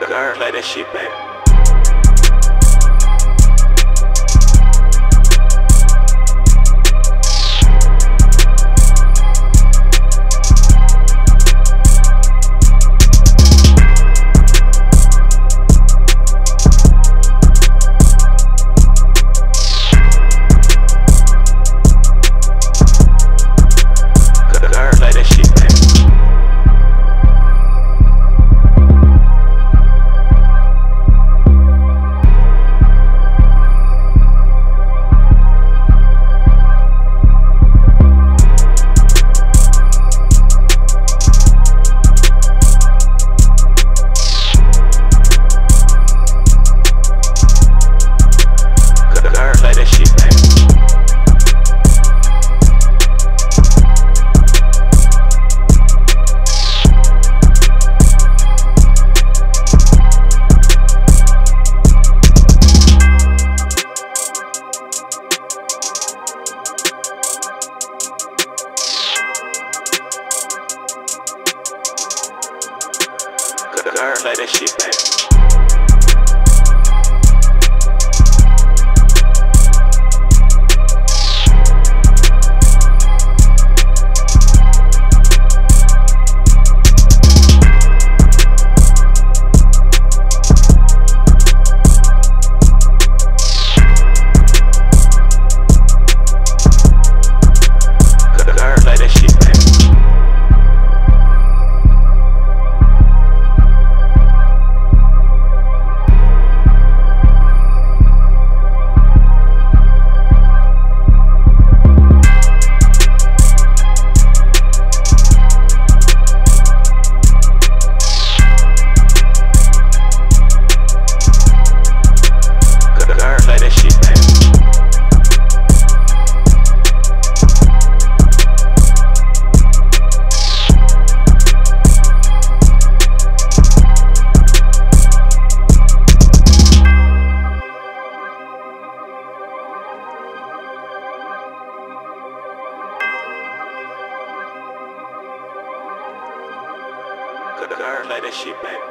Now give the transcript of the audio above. to learn, play that shit back. Play that shit back. Play that shit back.